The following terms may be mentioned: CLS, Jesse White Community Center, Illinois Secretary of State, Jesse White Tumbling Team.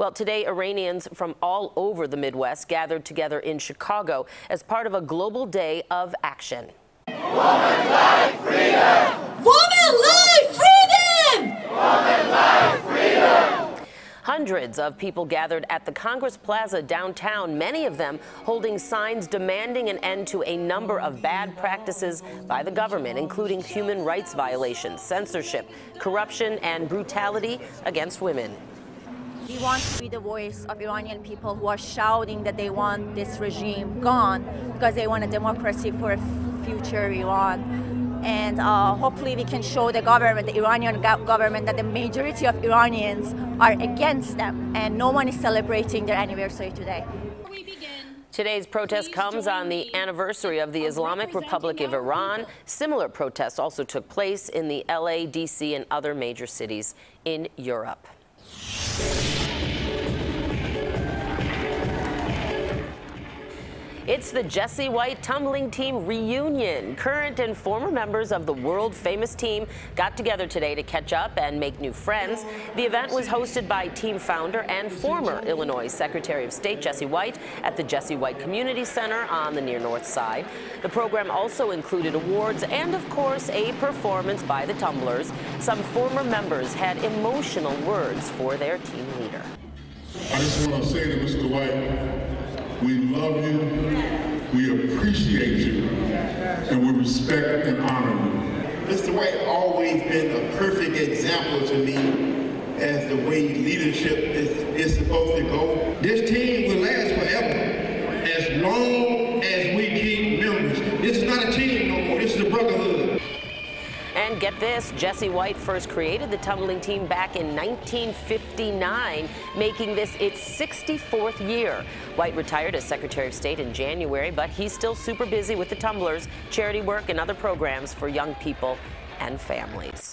Well, today, Iranians from all over the Midwest gathered together in Chicago as part of a global day of action. Woman, life, freedom! Woman, life, freedom! Woman, life, freedom! Hundreds of people gathered at the Congress Plaza downtown, many of them holding signs demanding an end to a number of bad practices by the government, including human rights violations, censorship, corruption, and brutality against women. We want to be the voice of Iranian people who are shouting that they want this regime gone because they want a democracy for a future Iran. And hopefully we can show the government, the Iranian government, that the majority of Iranians are against them and no one is celebrating their anniversary today. Today's protest comes on the anniversary of the Islamic Republic of Iran. Similar protests also took place in the LA, DC, and other major cities in Europe. It's the Jesse White Tumbling Team reunion. Current and former members of the world-famous team got together today to catch up and make new friends. The event was hosted by team founder and former Illinois Secretary of State Jesse White at the Jesse White Community Center on the near north side. The program also included awards and, of course, a performance by the Tumblers. Some former members had emotional words for their team leader. I just want to say to Mr. White, we love you, we appreciate you, and we respect and honor you. Mr. White always been a perfect example to me as the way leadership is supposed to go. This team will last forever as long as we keep members. This is not a team no more, this is a brotherhood. And get this, Jesse White first created the tumbling team back in 1959, making this its 64th year. White retired as Secretary of State in January, but he's still super busy with the Tumblers, charity work, and other programs for young people and families.